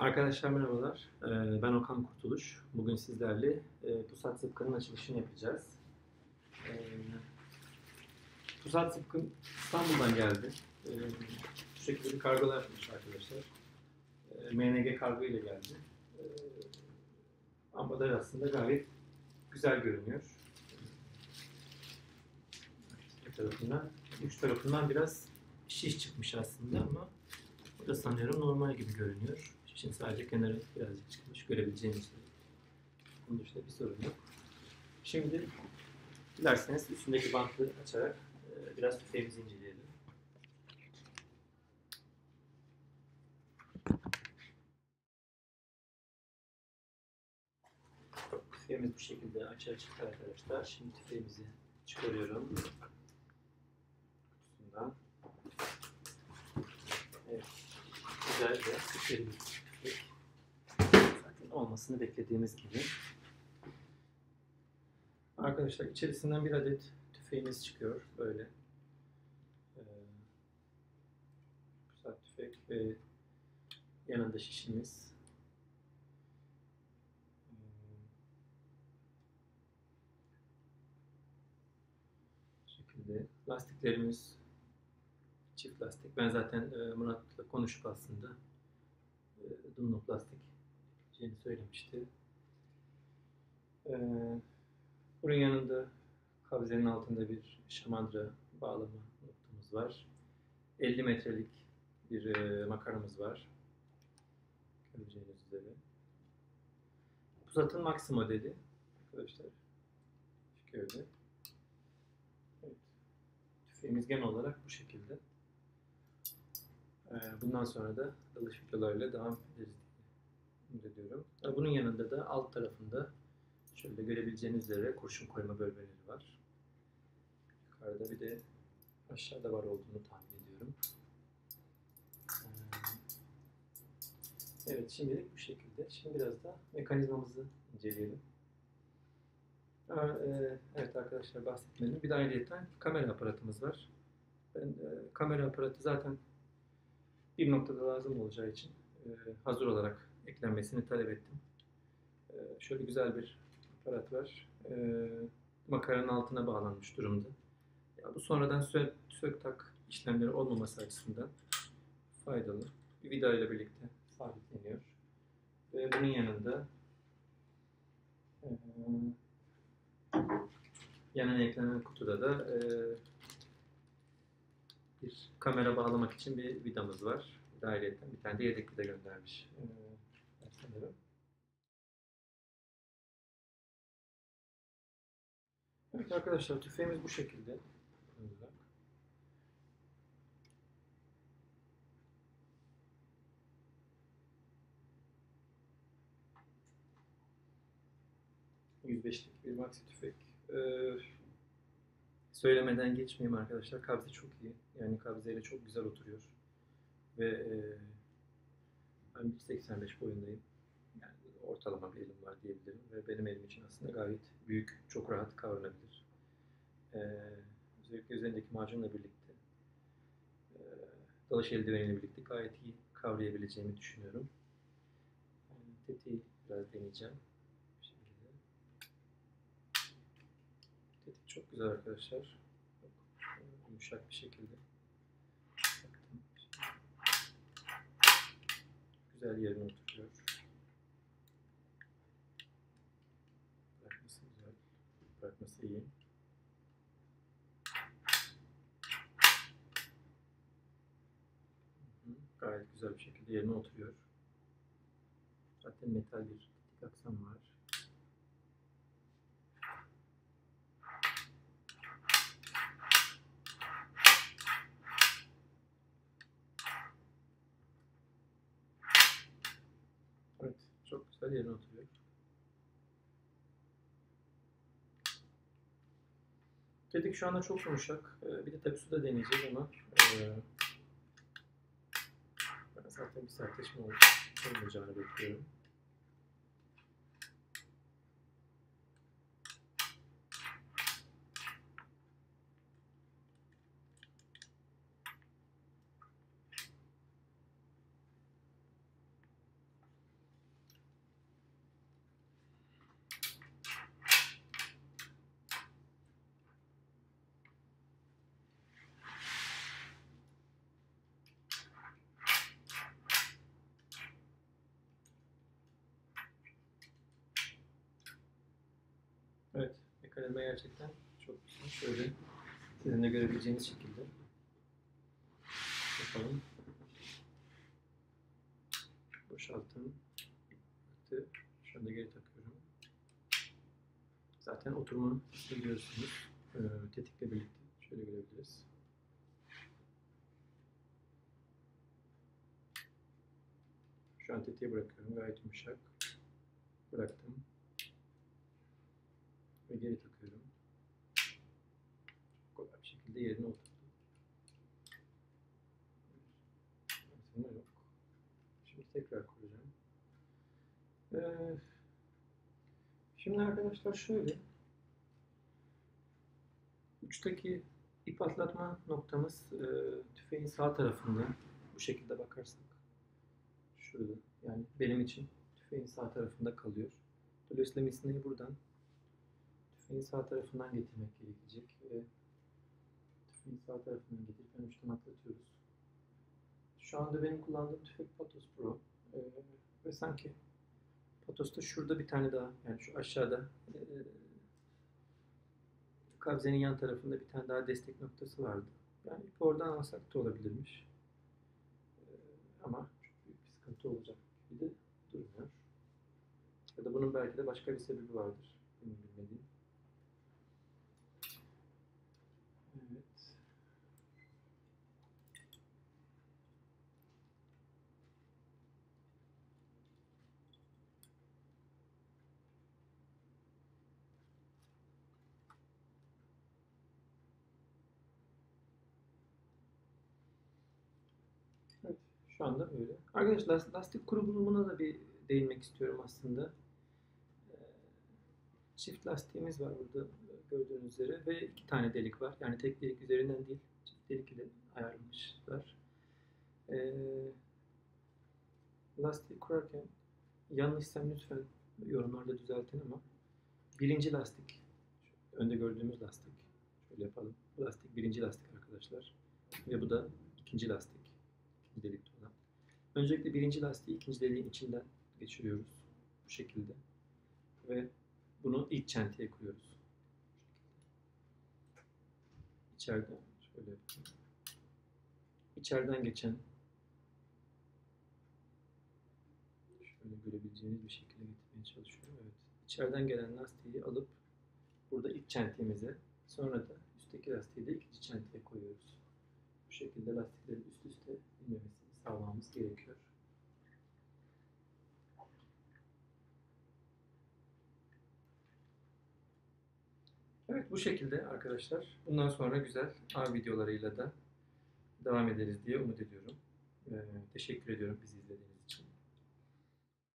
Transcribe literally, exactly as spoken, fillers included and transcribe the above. Arkadaşlar merhabalar, ben Okan Kurtuluş. Bugün sizlerle Pusat Zıpkın'ın açılışını yapacağız. Pusat Zıpkın İstanbul'dan geldi. Şu şekilde bir kargolar yapmış arkadaşlar. M N G kargo ile geldi. Ambalaj aslında gayet güzel görünüyor. Bir tarafından, üç tarafından biraz şiş çıkmış aslında ama bu da sanıyorum normal gibi görünüyor. Şimdi sadece kenara birazcık çıkmış, görebileceğiniz gibi. Bunun dışında bir sorun yok. Şimdi dilerseniz üstündeki bantı açarak biraz tüfeğimizi inceleyelim. Tüfeğimiz bu şekilde açığa çıktı arkadaşlar. Şimdi tüfeğimizi çıkarıyorum kutusundan. Evet, güzel bir tüfeğimiz. Zaten olmasını beklediğimiz gibi. Arkadaşlar içerisinden bir adet tüfeğimiz çıkıyor. Böyle. Ee, güzel tüfek ve yanında şişimiz. Bu şekilde lastiklerimiz çift lastik. Ben zaten Murat'la konuşup aslında dumlu plastik şeyini söylemişti. Ee, bunun yanında kabzenin altında bir şamandıra bağlama noktamız var. elli metrelik bir e, makaramız var. Göreceğiniz üzere. Pusat'ın Maxi modeli arkadaşlar. Şöyle. Evet. Tüfeğimiz genel olarak bu şekilde. Bundan sonra da dalış videolarıyla devam ederiz diye diyorum. Bunun yanında da alt tarafında şöyle görebileceğiniz üzere kurşun koyma bölmeleri var. Yukarıda bir de aşağıda var olduğunu tahmin ediyorum. Evet, şimdilik bu şekilde. Şimdi biraz da mekanizmamızı inceleyelim. Evet arkadaşlar, bahsetmedim. Bir de ayrıca kamera aparatımız var. Ben kamera aparatı zaten bir noktada lazım olacağı için hazır olarak eklenmesini talep ettim. Şöyle güzel bir aparat var. Makaranın altına bağlanmış durumda. Ya bu sonradan sök, sök tak işlemleri olmaması açısından faydalı. Bir vida ile birlikte sabitleniyor. Ve bunun yanında yanına eklenen kutuda da bir kamera bağlamak için bir vidamız var. Dairetten bir tane de yedek vida göndermiş. Ee, evet arkadaşlar, tüfeğimiz bu şekilde. yüz beşlik bir maxi tüfek. Ee, Söylemeden geçmeyeyim arkadaşlar. Kabze çok iyi. Yani kabzeyle çok güzel oturuyor. Ve e, ben bir seksen beş boyundayım. Yani ortalama bir elim var diyebilirim. Ve benim elim için aslında gayet büyük, çok rahat kavranabilir. E, özellikle üzerindeki macunla birlikte e, dalış eldiveniyle birlikte gayet iyi kavrayabileceğimi düşünüyorum. Yani tetiği biraz deneyeceğim. Çok güzel arkadaşlar. Yumuşak bir şekilde. Güzel yerine oturuyor. Bırakması güzel. Bırakması iyi. Gayet güzel bir şekilde yerine oturuyor. Zaten metal bir aksam var. Çok güzel yerine oturuyor. Tetik şu anda çok yumuşak. Bir de tabi suda deneyeceğiz ama ben zaten bir sertleşme olmayacağını bekliyorum. Kaleme gerçekten çok güzel. Şöyle sizin de görebileceğiniz şekilde. Bakalım. Boşaltın. Şu anda geri takıyorum. Zaten oturma biliyorsunuz. Tetikle birlikte. Şöyle görebiliriz. Şu an tetiği bırakıyorum. Gayet yumuşak. Bıraktım. Ve geri takıyorum. Çok kolay bir şekilde yerine oturdu. Yok. Şimdi tekrar kuracağım. Ee, şimdi arkadaşlar şöyle. Uçtaki ip atlatma noktamız e, tüfeğin sağ tarafında. Bu şekilde bakarsak. Şurada. Yani benim için tüfeğin sağ tarafında kalıyor. Dolayısıyla misneyi buradan tüfeğin sağ tarafından getirmek gerekecek ve tüfeğin sağ tarafından getirip uçtan atlatıyoruz. Şu anda benim kullandığım tüfek Patos Pro ee, ve sanki Patos'ta şurada bir tane daha, yani şu aşağıda e, kabzenin yan tarafında bir tane daha destek noktası vardı. Yani ipi oradan alsak da olabilirmiş. Ee, ama olacak gibi de durmuyor. Ya da bunun belki de başka bir sebebi vardır. Benim bilmediğim. Evet. Evet. Şu anda böyle. Arkadaşlar lastik kurulumuna da bir değinmek istiyorum aslında. Çift lastiğimiz var burada gördüğünüz üzere ve iki tane delik var. Yani tek delik üzerinden değil, çift delik ile ayarlamışlar. Lastiği kurarken yanlışsam lütfen yorumlarda düzeltin ama birinci lastik, önde gördüğümüz lastik. Şöyle yapalım. Bu lastik birinci lastik arkadaşlar ve bu da ikinci lastik. İkinci delikte olan. Öncelikle birinci lastiği ikinci deliğin içinden geçiriyoruz bu şekilde ve bunu ilk çentiye koyuyoruz. İçeriden şöyle yapayım. İçeriden geçen şöyle görebileceğiniz bir şekilde getirmeye çalışıyorum. Evet. İçeriden gelen lastiği alıp burada ilk çentiyemize, sonra da üstteki lastiği de ikinci çentiye koyuyoruz. Bu şekilde lastiklerin üst üste inmemesi sağlamamız gerekiyor. Evet bu şekilde arkadaşlar. Bundan sonra güzel av videolarıyla da devam ederiz diye umut ediyorum. Ee, teşekkür ediyorum bizi izlediğiniz için.